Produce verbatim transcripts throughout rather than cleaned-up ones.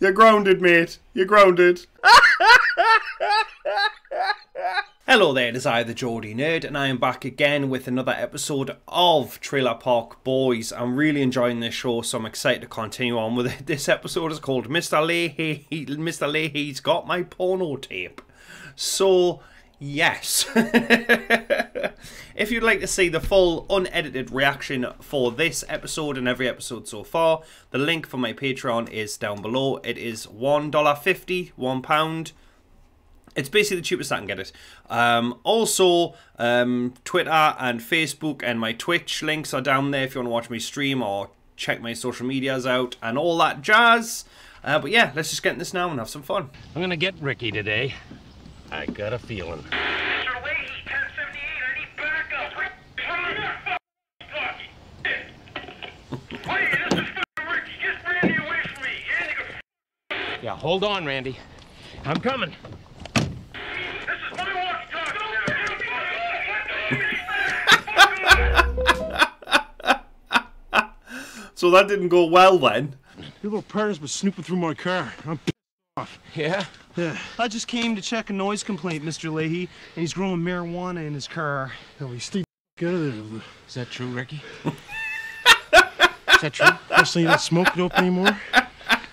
You're grounded, mate. You're grounded. Hello there, it is I, the Geordie Nerd, and I am back again with another episode of Trailer Park Boys. I'm really enjoying this show, so I'm excited to continue on with it. This episode is called Mister Leahy, Mister Leahy's Got My Porno Tape. So, yes. If you'd like to see the full unedited reaction for this episode and every episode so far, the link for my Patreon is down below. It is one dollar fifty, one pound. It's basically the cheapest I can get it. Um, also, um, Twitter and Facebook and my Twitch links are down there if you want to watch me stream or check my social medias out and all that jazz. Uh, but yeah, let's just get in this now and have some fun. I'm going to get Ricky today. I got a feeling. Yeah, hold on, Randy. I'm coming. This is my walkie-talkie. So that didn't go well then. Your little parents were snooping through my car. I'm pissed off. Yeah? Yeah. I just came to check a noise complaint, Mister Leahy, and he's growing marijuana in his car. Hell, he's the out of there. Is that true, Ricky? Is that true? First thing, you don't smoke dope anymore?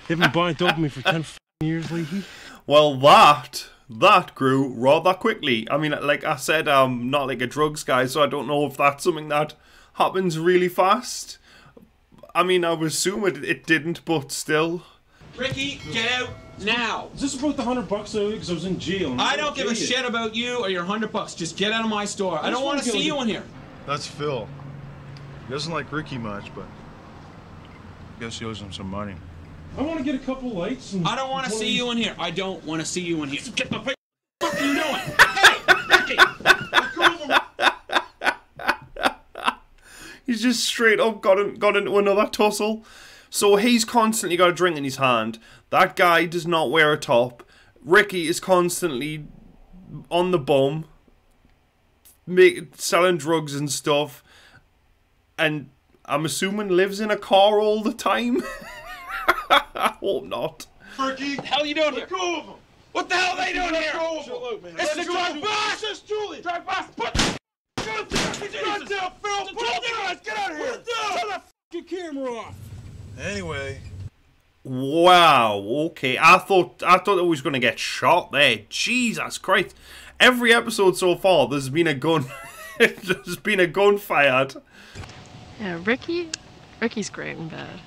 They've been buying dope me for ten years, Leahy. Well, that, that grew rather quickly. I mean, like I said, I'm not like a drugs guy, so I don't know if that's something that happens really fast. I mean, I would assume it, it didn't, but still. Ricky, get out now. Is this about the hundred bucks I owed because I was in jail? I don't give a shit about you or your hundred bucks. Just get out of my store. I don't want to see you in here. That's Phil. He doesn't like Ricky much, but I guess he owes him some money. I want to get a couple lights and... I don't want to see you in here. I don't want to see you in here. Get the... What the fuck are you doing? Hey, Ricky! He's just straight up got, in, got into another tussle. So he's constantly got a drink in his hand. That guy does not wear a top. Ricky is constantly on the bum. Make, selling drugs and stuff. And I'm assuming lives in a car all the time. I hope not. Ricky, the hell are you doing here? Let go of him. What the hell are they doing here? Absolute, man. It's the drug boss. This is Julie. Drug boss. Put the guns down, Phil. Put the guns. Get out of here. Turn the camera off. Anyway. Wow. Okay. I thought I thought I was going to get shot there. Jesus Christ. Every episode so far, there's been a gun. There's been a gun fired. Yeah, Ricky. Ricky's great in bed.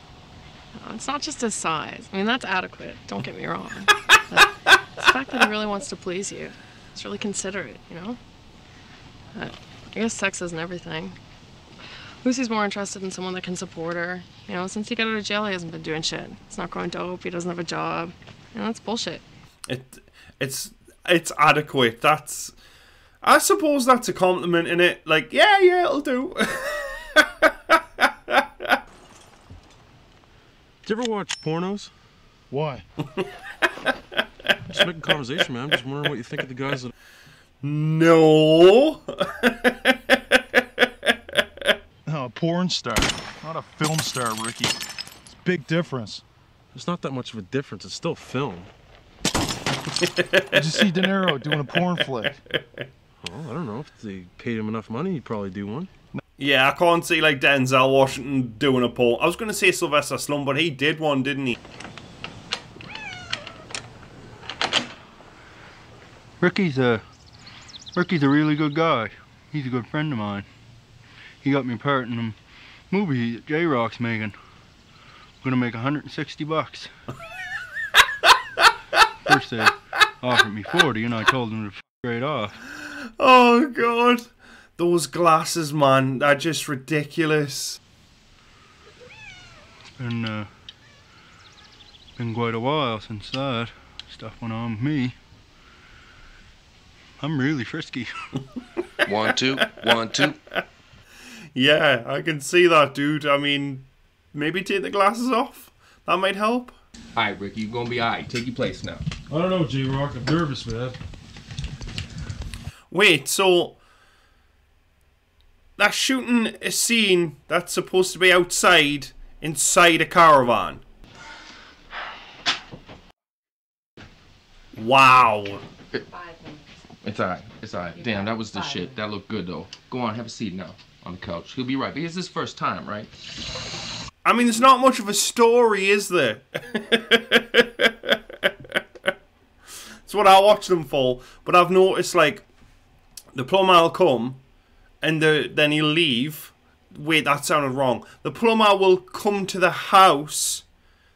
It's not just his size. I mean, that's adequate. Don't get me wrong. But it's the fact that he really wants to please you. It's really considerate, you know? But I guess sex isn't everything. Lucy's more interested in someone that can support her. You know, since he got out of jail, he hasn't been doing shit. He's not growing dope. He doesn't have a job. You know, that's bullshit. It, it's, it's adequate. That's... I suppose that's a compliment, innit? Like, yeah, yeah, it'll do. Did you ever watch pornos? Why? Just making conversation, man. I'm just wondering what you think of the guys that... No. Oh, a porn star. Not a film star, Ricky. It's a big difference. There's not that much of a difference. It's still film. Did you see De Niro doing a porn flick? Well, I don't know. If they paid him enough money, he'd probably do one. Yeah, I can't see, like, Denzel Washington doing a porn. I was going to say Sylvester Slum, but he did one, didn't he? Ricky's a... Ricky's a really good guy. He's a good friend of mine. He got me part in a movie that J-Rock's making. I'm going to make a hundred and sixty bucks. First they offered me forty, and I told them to f*** right off. Oh, God. Those glasses, man, they're just ridiculous. It's been, uh, been quite a while since that stuff went on with me. I'm really frisky. One, two, one, two. Yeah, I can see that, dude. I mean, maybe take the glasses off. That might help. All right, Ricky, you're going to be all right. Take your place now. I don't know, J-Rock. I'm nervous, man. Wait, so... They're shooting a scene that's supposed to be outside, inside a caravan. Wow. It, it's all right. It's all right. Damn, that was the shit. That looked good, though. Go on, have a seat now on the couch. He'll be right. Because it's his first time, right? I mean, there's not much of a story, is there? That's what I watch them for. But I've noticed, like, the plumber will come, and the, then he'll leave. Wait, that sounded wrong. The plumber will come to the house.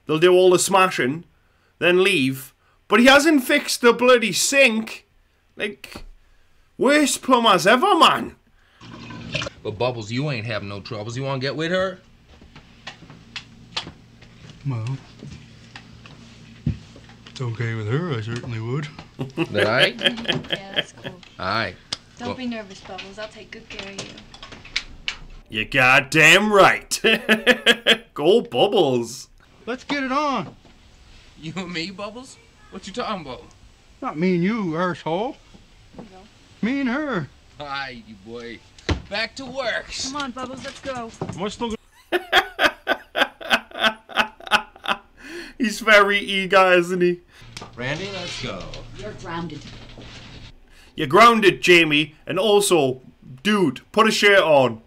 They'll do all the smashing, then leave. But he hasn't fixed the bloody sink. Like, worst plumbers ever, man. But Bubbles, you ain't having no troubles. You wanna get with her? Well, it's okay with her. I certainly would. All right. Yeah, that's cool. All right. Don't well. be nervous, Bubbles. I'll take good care of you. You're goddamn right. Go, Bubbles. Let's get it on. You and me, Bubbles? What you talking about? Not me and you, arsehole. No. Me and her. All right, you boy. Back to work. Come on, Bubbles, let's go. Am I still gonna... He's very eager, isn't he? Randy, let's go. You're grounded. You're grounded, Jamie. And also, dude, put a shirt on.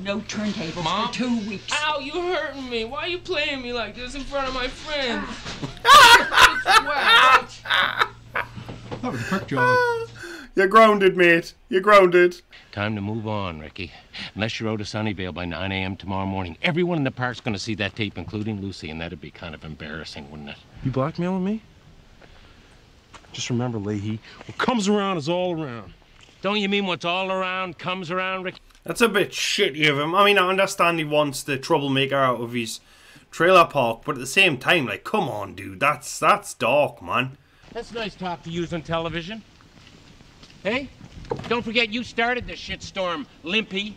No turntables Mom? for two weeks. Ow, you hurting me. Why are you playing me like this in front of my friends? That was a prick job. You're grounded, mate. You're grounded. Time to move on, Ricky. Unless you're out of Sunnyvale by nine A M tomorrow morning, everyone in the park's going to see that tape, including Lucy, and that'd be kind of embarrassing, wouldn't it? You blackmailing me? Just remember, Leahy, what comes around is all around. Don't you mean what's all around comes around, Ricky? That's a bit shitty of him. I mean, I understand he wants the troublemaker out of his trailer park, but at the same time, like, come on, dude. That's that's dark, man. That's nice talk to use on television. Hey, don't forget you started the shitstorm, Limpy.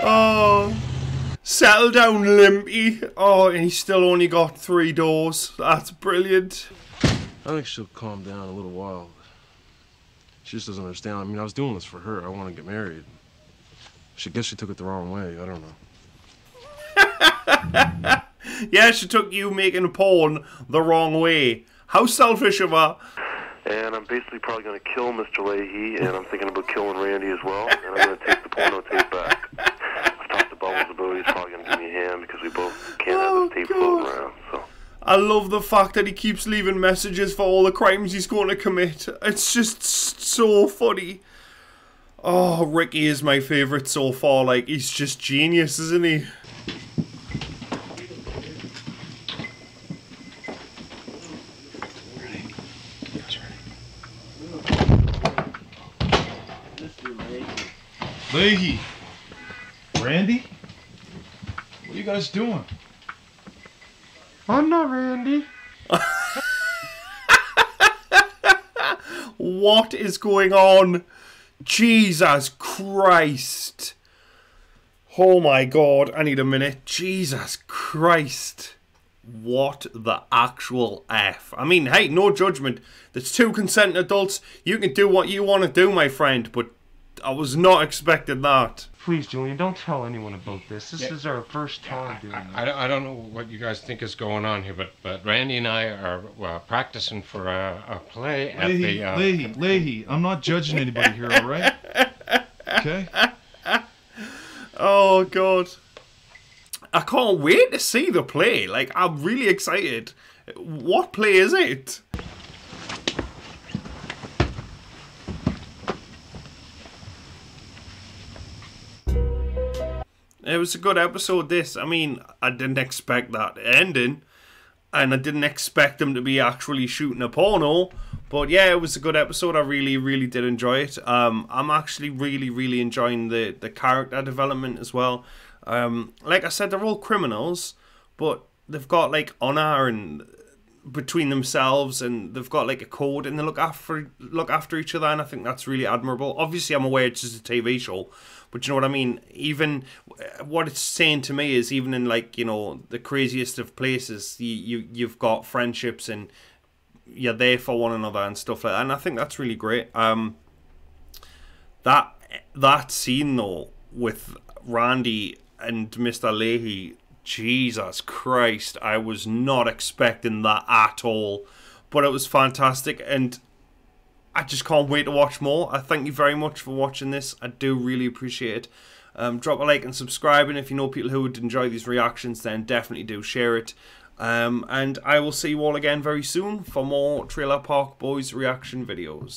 Oh, settle down, Limpy. Oh, and he's still only got three doors. That's brilliant. I think she'll calm down in a little while. She just doesn't understand. I mean, I was doing this for her. I want to get married. She guess she took it the wrong way. I don't know. Yeah, she took you making a porn the wrong way. How selfish of her. And I'm basically probably going to kill Mister Leahy, and I'm thinking about killing Randy as well. And I'm going to take the porno tape back. I've talked to Bubbles about it. He's probably going to give me a hand because we both can't oh, have this tape God. floating around. So. I love the fact that he keeps leaving messages for all the crimes he's going to commit. It's just so funny. Oh, Ricky is my favorite so far. Like, he's just genius, isn't he? Leahy, Randy, what are you guys doing? I'm not Randy. What is going on? Jesus Christ. Oh my God, I need a minute. Jesus Christ. What the actual F? I mean, hey, no judgment. There's two consenting adults. You can do what you want to do, my friend, but I was not expecting that. Please, Julian, don't tell anyone about this. This yeah. is our first time yeah, I, doing this. I, I don't know what you guys think is going on here, but but Randy and I are uh, practicing for a, a play at Leahy, the... Uh, Leahy, Leahy, I'm not judging anybody here, all right? Okay? Oh, God. I can't wait to see the play. Like, I'm really excited. What play is it? It was a good episode, this. I mean, I didn't expect that ending. And I didn't expect them to be actually shooting a porno. But yeah, it was a good episode. I really, really did enjoy it. Um, I'm actually really, really enjoying the, the character development as well. Um, like I said, they're all criminals. But they've got, like, honor and between themselves. And they've got, like, a code. And they look after, look after each other. And I think that's really admirable. Obviously, I'm aware it's just a T V show. But you know what I mean? Even what it's saying to me is even in, like, you know, the craziest of places, you, you, you've got friendships and you're there for one another and stuff like that. And I think that's really great. Um, that that scene, though, with Randy and Mister Leahy Jesus Christ, I was not expecting that at all. But it was fantastic, and I just can't wait to watch more. I thank you very much for watching this. I do really appreciate it. Um, drop a like and subscribe, and if you know people who would enjoy these reactions, then definitely do share it. Um, and I will see you all again very soon for more Trailer Park Boys reaction videos.